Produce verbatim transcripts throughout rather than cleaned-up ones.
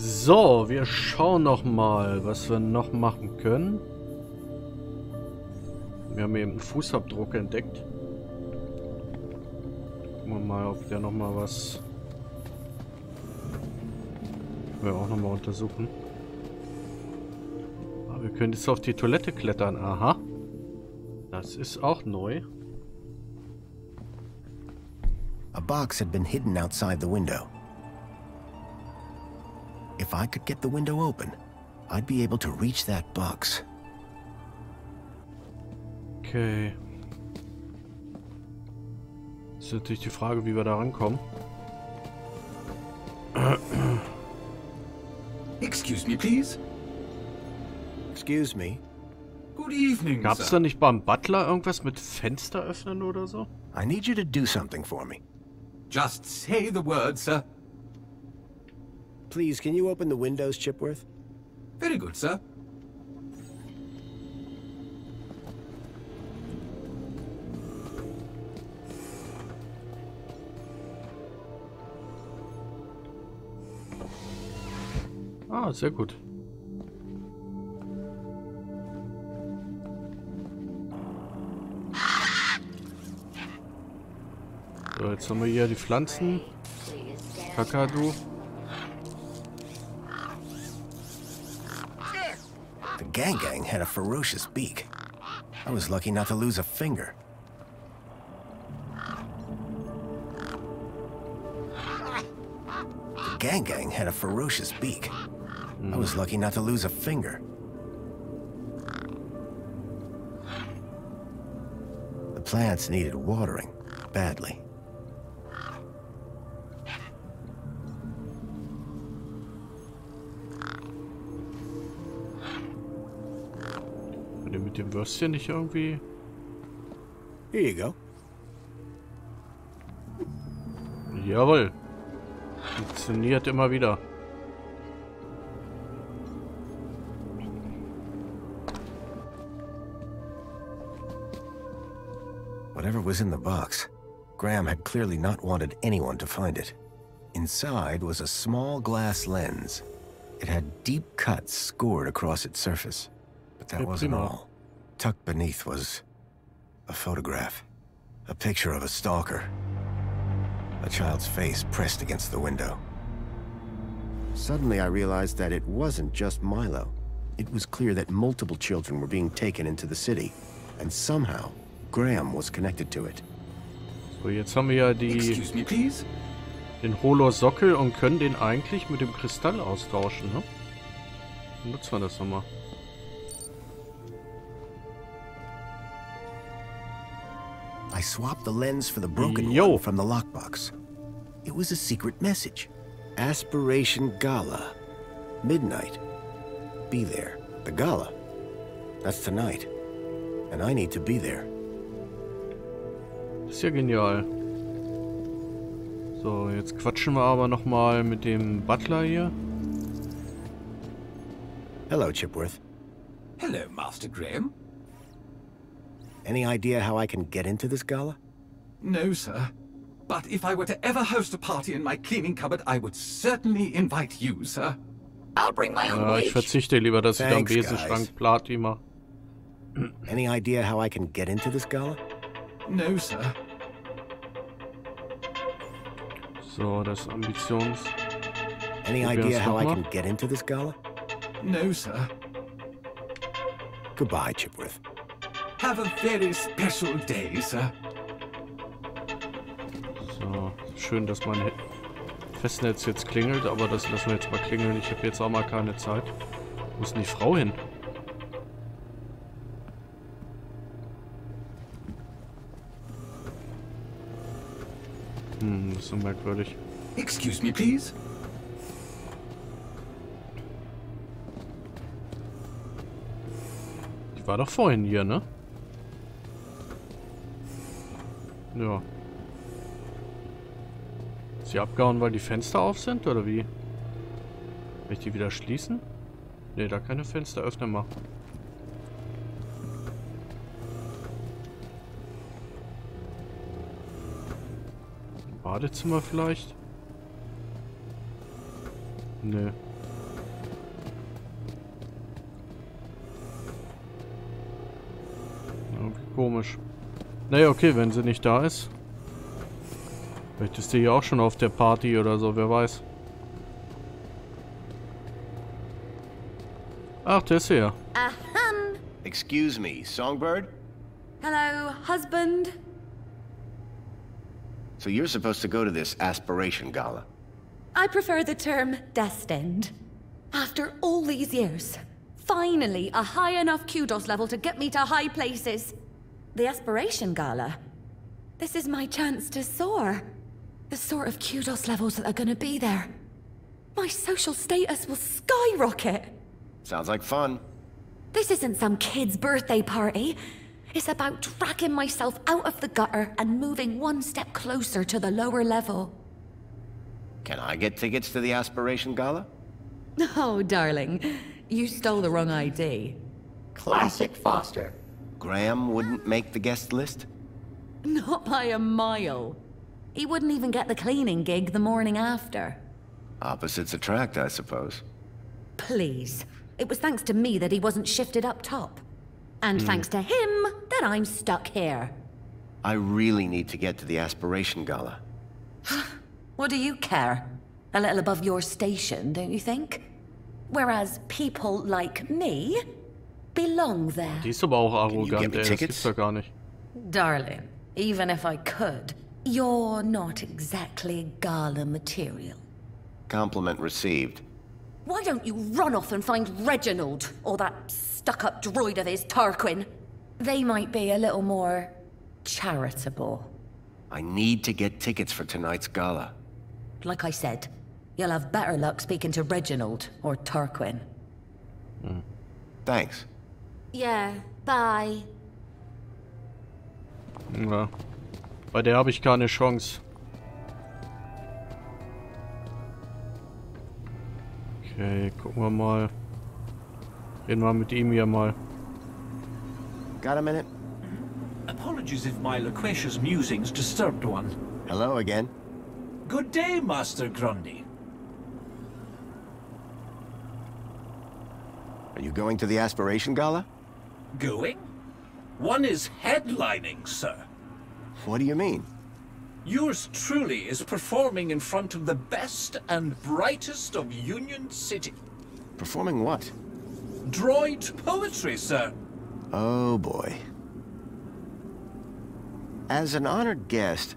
So, wir schauen noch mal, was wir noch machen können. Wir haben eben einen Fußabdruck entdeckt. Gucken wir mal, ob der noch mal was... Wir auch noch mal untersuchen. Ah, wir können jetzt auf die Toilette klettern. Aha. Das ist auch neu. A box had been hidden outside the window. If I could get the window open, I'd be able to reach that box. Okay. Ist natürlich die Frage, wie wir da rankommen. Excuse me, please. Excuse me. Good evening, sir. Gab's da nicht beim Butler irgendwas mit Fenster öffnen oder so? I need you to do something for me. Just say the word, sir. Please, can you open the windows, Chipworth? Very good, sir. Ah, sehr gut. So, jetzt haben wir hier die Pflanzen. Kakadu. The Gang Gang had a ferocious beak. I was lucky not to lose a finger. The Gang Gang had a ferocious beak. I was lucky not to lose a finger. The plants needed watering badly. Könnt ihr mit dem Würstchen nicht irgendwie? Here you go. Jawohl. Funktioniert immer wieder. Whatever was in the box, Graham had clearly not wanted anyone to find it. Inside was a small glass lens. It had deep cuts scored across its surface. But that wasn't all. Tucked beneath was a photograph. A picture of a stalker. A child's face pressed against the window. Suddenly I realized that it wasn't just Milo. It was clear that multiple children were being taken into the city, and somehow Graham was connected to it. So, jetzt haben wir ja die, me, den Holosockel und können den eigentlich mit dem Kristall austauschen, ne? Nutzen wir das nochmal. I swapped the lens for the broken Yo. one from the lockbox. It was a secret message. Aspiration Gala. Midnight. Be there. The Gala. That's tonight. And I need to be there. Ist ja genial. So, jetzt quatschen wir aber nochmal mit dem Butler hier. Hello, Chipworth. Hello, Master Graham. Any idea how I can get into this gala? No, sir. But if I were to ever host a party in my cleaning cupboard, I would certainly invite you, sir. I'll bring my own wage. Ja, ich verzichte lieber, dass ich am Besenschrank Platin mache. Any idea how I can get into this gala? No, sir. So, das Ambitions. Any idea how I can get into this gala? No, sir. Goodbye, Chipworth. Have a very special day, sir. So, schön, dass mein Festnetz jetzt klingelt, aber das lassen wir jetzt mal klingeln. Ich habe jetzt auch mal keine Zeit. Wo ist denn die Frau hin? Hm, das ist so merkwürdig. Excuse me, please. Die war doch vorhin hier, ne? Ja. Ist sie abgehauen, weil die Fenster auf sind, oder wie? Kann ich die wieder schließen? Ne, da keine Fenster öffnen machen. Badezimmer vielleicht? Nö. Nee. komisch. Naja, okay, wenn sie nicht da ist. Vielleicht ist sie ja auch schon auf der Party oder so, wer weiß. Ach, der ist hier. Ahem. Excuse me, Songbird? Hello, husband. So you're supposed to go to this Aspiration Gala. I prefer the term destined. After all these years, finally a high enough Q DOS level to get me to high places. The Aspiration Gala. This is my chance to soar. The sort of Q DOS levels that are gonna be there. My social status will skyrocket. Sounds like fun. This isn't some kid's birthday party. It's about dragging myself out of the gutter and moving one step closer to the lower level. Can I get tickets to the Aspiration Gala? Oh, darling. You stole the wrong I D. Classic Foster. Graham wouldn't make the guest list? Not by a mile. He wouldn't even get the cleaning gig the morning after. Opposites attract, I suppose. Please. It was thanks to me that he wasn't shifted up top. And mm. thanks to him, that I'm stuck here. I really need to get to the Aspiration Gala. What do you care? A little above your station, don't you think? Whereas people like me belong there. Die ist aber auch arrogant, ey, das gibt's doch gar nicht. Darling, even if I could, you're not exactly gala material. Compliment received. Why don't you run off and find Reginald, or that stuck-up droid of his, Tarquin? They might be a little more charitable. I need to get tickets for tonight's gala. Like I said, you'll have better luck speaking to Reginald or Tarquin. Mm. Thanks. Yeah, bye. Ja. Bei der habe ich keine Chance. Okay, gucken wir mal. Reden wir mit ihm hier mal. Got a minute? Apologies if my loquacious musings disturbed one. Hello again. Good day, Master Grundy. Are you going to the Aspiration Gala? Going? One is headlining, sir. What do you mean? Yours truly is performing in front of the best and brightest of Union City. Performing what? Droid poetry, sir. Oh boy. As an honored guest,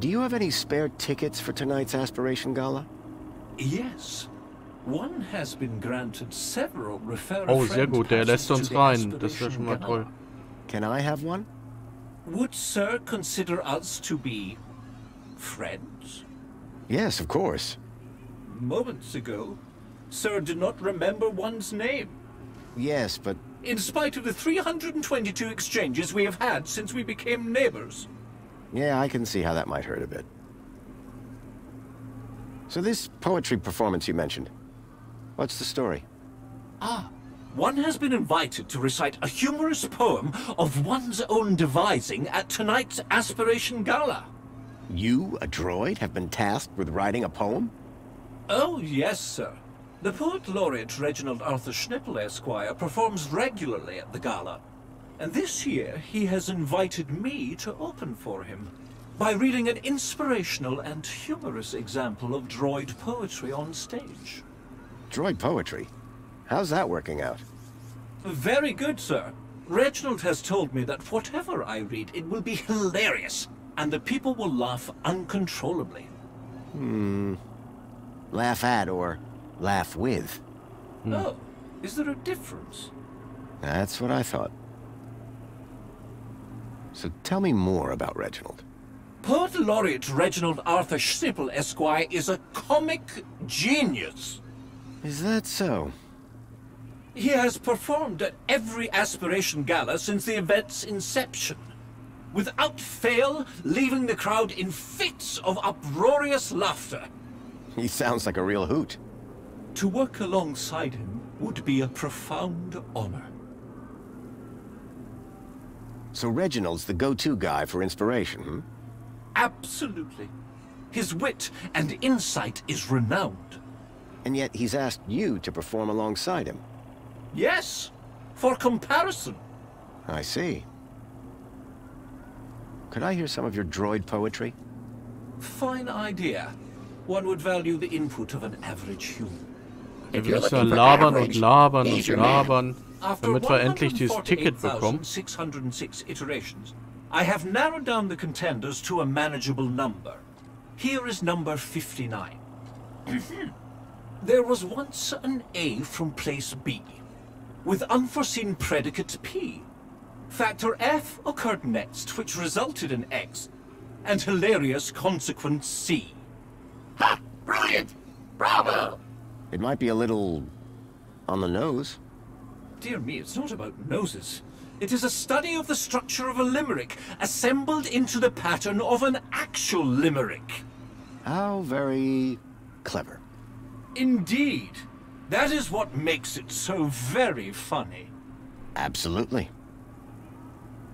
do you have any spare tickets for tonight's Aspiration Gala? Yes. One has been granted several referral. Oh, sehr gut, der lässt uns rein. Das wäre schon mal toll. Can I have one? Would sir consider us to be friends? Yes, of course. Moments ago, sir did not remember one's name. Yes, but... In spite of the three hundred twenty-two exchanges we have had since we became neighbors. Yeah, I can see how that might hurt a bit. So this poetry performance you mentioned, what's the story? Ah, one has been invited to recite a humorous poem of one's own devising at tonight's Aspiration Gala. You, a droid, have been tasked with writing a poem? Oh, yes, sir. The poet laureate Reginald Arthur Schnippel, Esquire, performs regularly at the gala. And this year, he has invited me to open for him by reading an inspirational and humorous example of droid poetry on stage. Droid poetry? How's that working out? Very good, sir. Reginald has told me that whatever I read, it will be hilarious, and the people will laugh uncontrollably. Hmm. Laugh at or laugh with. Hmm. Oh, is there a difference? That's what I thought. So tell me more about Reginald. Poet laureate Reginald Arthur Schnippel, Esquire, is a comic genius. Is that so? He has performed at every Aspiration Gala since the event's inception, without fail, leaving the crowd in fits of uproarious laughter. He sounds like a real hoot. To work alongside him would be a profound honor. So Reginald's the go-to guy for inspiration, hmm? Absolutely. His wit and insight is renowned. And yet he's asked you to perform alongside him. Yes, for comparison. I see. Could I hear some of your droid poetry? Fine idea. One would value the input of an average human. If you're looking for average, he's your man. After one hundred forty-eight thousand six hundred six iterations, I have narrowed down the contenders to a manageable number. Here is number fifty-nine. There was once an A from place B, with unforeseen predicate P. Factor F occurred next, which resulted in X, and hilarious consequence C. Ha! Brilliant! Bravo! It might be a little... on the nose. Dear me, it's not about noses. It is a study of the structure of a limerick, assembled into the pattern of an actual limerick. How very... clever. Indeed. That is what makes it so very funny. Absolutely.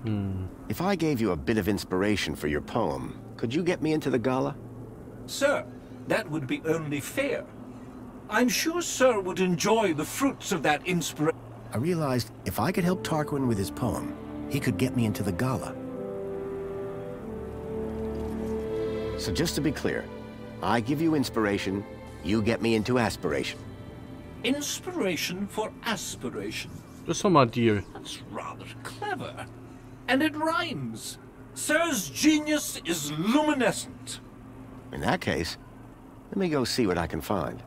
Hmm. If I gave you a bit of inspiration for your poem, could you get me into the gala? Sir, that would be only fair. I'm sure sir would enjoy the fruits of that inspiration. I realized if I could help Tarquin with his poem, he could get me into the gala. So just to be clear, I give you inspiration, you get me into aspiration. Inspiration for aspiration. That's my dear. That's rather clever. And it rhymes. Sir's genius is luminescent. In that case, let me go see what I can find.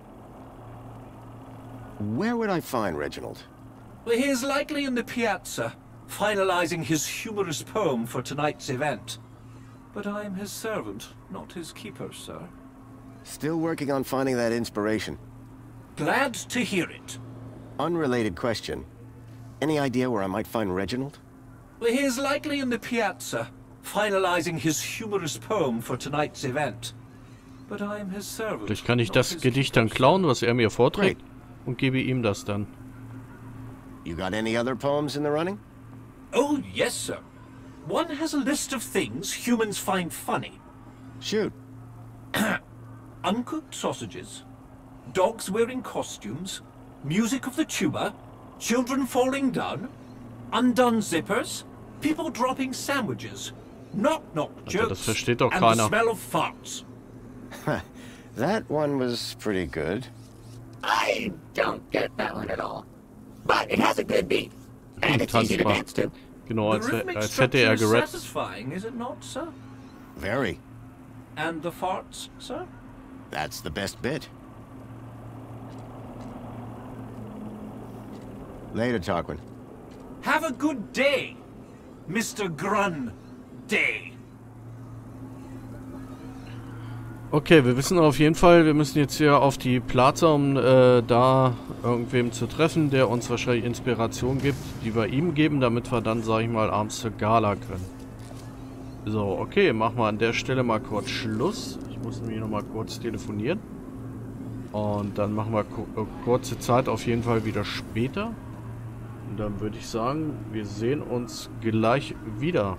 Where would I find Reginald? Well, he is likely in the piazza, finalizing his humorous poem for tonight's event. But I am his servant, not his keeper, sir. Still working on finding that inspiration. Glad to hear it. Unrelated question. Any idea where I might find Reginald? Well, he is likely in the piazza, finalizing his humorous poem for tonight's event. But I am his servant. Vielleicht kann ich das Gedicht dann klauen, was er mir vorträgt, und gebe ihm das dann. You got any other poems in the running? Oh, yes, sir. One has a list of things humans find funny. Shoot. Uncooked sausages, dogs wearing costumes, music of the tuba, children falling down, undone zippers, people dropping sandwiches, knock-knock jokes, and the smell of farts. That one was pretty good. I don't get that one at all. But it has a good beat, and it's easy to dance to. Genau, als, als hätte er gerappt. Satisfying, is it not, sir? Very. And the farts, sir? That's the best bit. Later, Tarquin. Have a good day, Mister Grundy. Okay, wir wissen auf jeden Fall, wir müssen jetzt hier auf die Plaza, um äh, da irgendwem zu treffen, der uns wahrscheinlich Inspiration gibt, die wir ihm geben, damit wir dann, sag ich mal, abends zur Gala können. So, okay, machen wir an der Stelle mal kurz Schluss. Ich muss nämlich nochmal kurz telefonieren. Und dann machen wir ku kurze Zeit auf jeden Fall wieder später. Und dann würde ich sagen, wir sehen uns gleich wieder.